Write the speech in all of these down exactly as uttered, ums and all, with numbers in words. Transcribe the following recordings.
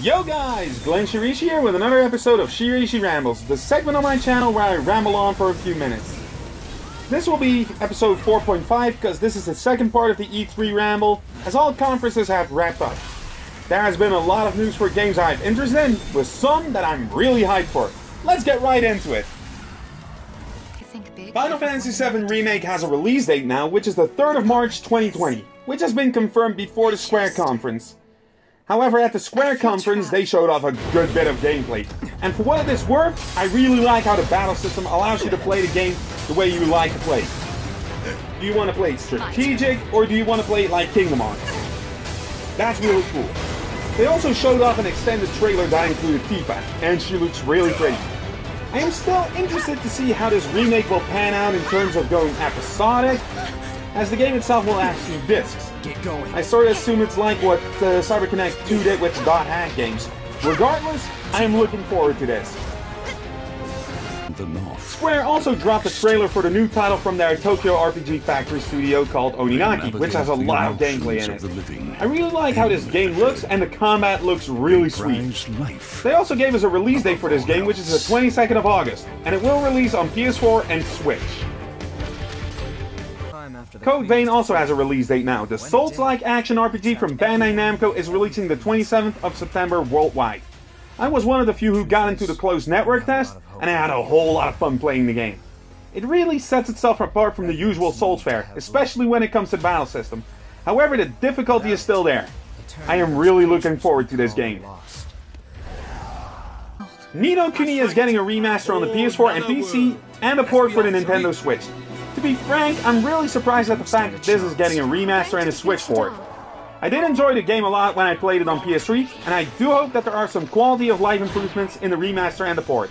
Yo guys, Glenn Shiraishi here with another episode of Shiraishi Rambles, the segment on my channel where I ramble on for a few minutes. This will be episode four point five because this is the second part of the E three ramble, as all conferences have wrapped up. There has been a lot of news for games I've interested in, with some that I'm really hyped for. Let's get right into it. Final Fantasy seven Remake has a release date now, which is the third of March twenty twenty, which has been confirmed before the Square Conference. However, at the Square Conference, they showed off a good bit of gameplay. And for what it is worth, I really like how the battle system allows you to play the game the way you like to play. Do you want to play it strategic, or do you want to play it like Kingdom Hearts? That's really cool. They also showed off an extended trailer that included Tifa, and she looks really pretty. I am still interested to see how this remake will pan out in terms of going episodic, as the game itself will actually have discs. Get going. I sort of assume it's like what uh, CyberConnect two did with the .hack games. Regardless, I am looking forward to this. The Square also dropped a trailer for the new title from their Tokyo R P G Factory studio called Oninaki, which has a lot of gameplay in it. I really like how this game looks, and the combat looks really sweet. They also gave us a release date for this game, which is the twenty-second of August, and it will release on P S four and Switch. Code Vein also has a release date now. The Souls-like action R P G from Bandai Namco is releasing the twenty-seventh of September worldwide. I was one of the few who got into the closed network test, and I had a whole lot of fun playing the game. It really sets itself apart from the usual Souls fare, especially when it comes to the battle system. However, the difficulty is still there. I am really looking forward to this game. Ni no Kuni is getting a remaster on the P S four and P C, and a port for the Nintendo Switch. To be frank, I'm really surprised at the fact that this is getting a remaster and a Switch port. I did enjoy the game a lot when I played it on P S three, and I do hope that there are some quality of life improvements in the remaster and the port.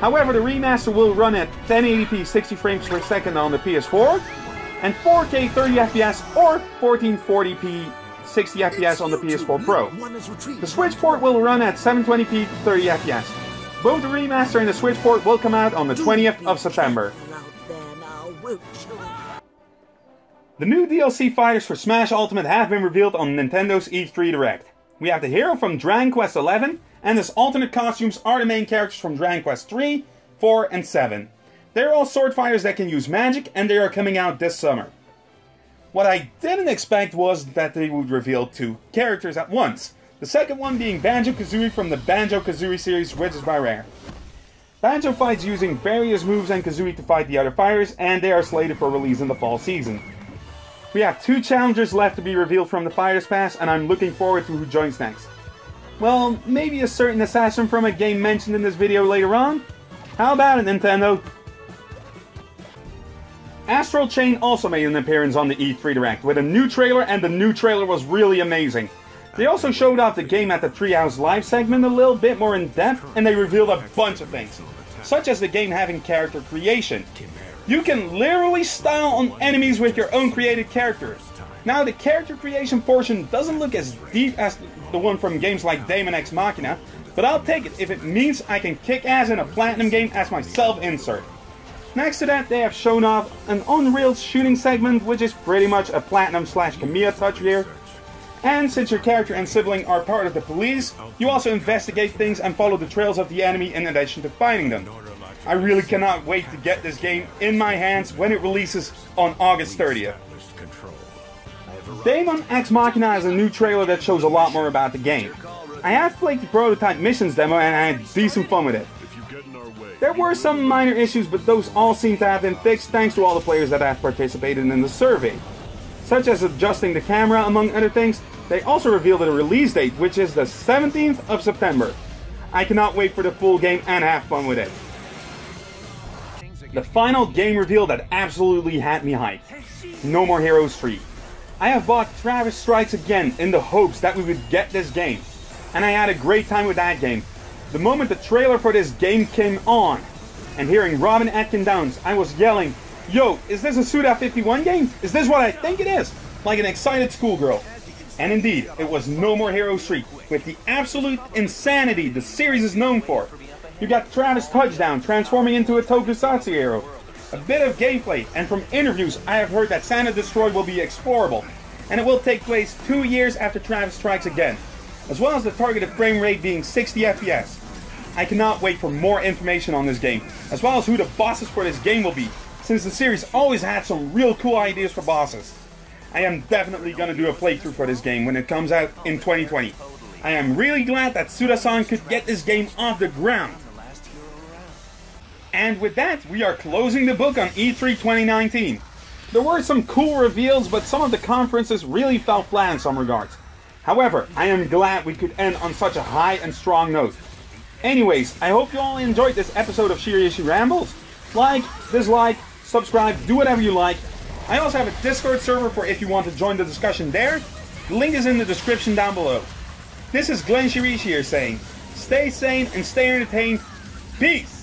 However, the remaster will run at ten eighty p sixty frames per second on the P S four, and four K thirty F P S or fourteen forty p sixty F P S on the P S four Pro. The Switch port will run at seven twenty p thirty F P S. Both the remaster and the Switch port will come out on the twentieth of September. The new D L C fighters for Smash Ultimate have been revealed on Nintendo's E three Direct. We have the hero from Dragon Quest eleven, and his alternate costumes are the main characters from Dragon Quest three, four, and seven. They're all sword fighters that can use magic, and they are coming out this summer. What I didn't expect was that they would reveal two characters at once, the second one being Banjo Kazooie from the Banjo Kazooie series, which is by Rare. Banjo fights using various moves and Kazooie to fight the other fighters, and they are slated for release in the fall season. We have two challengers left to be revealed from the Fighters Pass, and I'm looking forward to who joins next. Well, maybe a certain assassin from a game mentioned in this video later on? How about it, Nintendo? Astral Chain also made an appearance on the E three Direct with a new trailer, and the new trailer was really amazing. They also showed off the game at the Treehouse Live segment a little bit more in depth, and they revealed a bunch of things, such as the game having character creation. You can literally style on enemies with your own created characters. Now, the character creation portion doesn't look as deep as the one from games like Daemon X Machina, but I'll take it if it means I can kick ass in a Platinum game as my self-insert. Next to that, they have shown off an Unreal shooting segment, which is pretty much a Platinum slash Kamiya touch here. And since your character and sibling are part of the police, you also investigate things and follow the trails of the enemy in addition to fighting them. I really cannot wait to get this game in my hands when it releases on August thirtieth. Daemon X Machina is a new trailer that shows a lot more about the game. I have played the prototype missions demo and I had decent fun with it. There were some minor issues, but those all seem to have been fixed thanks to all the players that have participated in the survey, such as adjusting the camera, among other things. They also revealed a release date, which is the seventeenth of September. I cannot wait for the full game and have fun with it. The final game reveal that absolutely had me hyped, No More Heroes three. I have bought Travis Strikes Again in the hopes that we would get this game, and I had a great time with that game. The moment the trailer for this game came on, and hearing Robin Atkin Downs, I was yelling, "Yo, is this a Suda fifty-one game? Is this what I think it is?" Like an excited schoolgirl. And indeed, it was No More Heroes three, with the absolute insanity the series is known for. You got Travis Touchdown transforming into a tokusatsu hero, a bit of gameplay, and from interviews I have heard that Santa Destroy will be explorable, and it will take place two years after Travis Strikes Again. as well as the targeted frame rate being sixty F P S. I cannot wait for more information on this game, as well as who the bosses for this game will be, since the series always had some real cool ideas for bosses. I am definitely gonna do a playthrough for this game when it comes out in twenty twenty. I am really glad that Suda-san could get this game off the ground. And with that, we are closing the book on E three twenty nineteen. There were some cool reveals, but some of the conferences really fell flat in some regards. However, I am glad we could end on such a high and strong note. Anyways, I hope you all enjoyed this episode of Shiraishi Rambles. Like, dislike, subscribe, do whatever you like. I also have a Discord server for if you want to join the discussion there. The link is in the description down below. This is Glenn Shiraishi here saying, stay sane and stay entertained. Peace!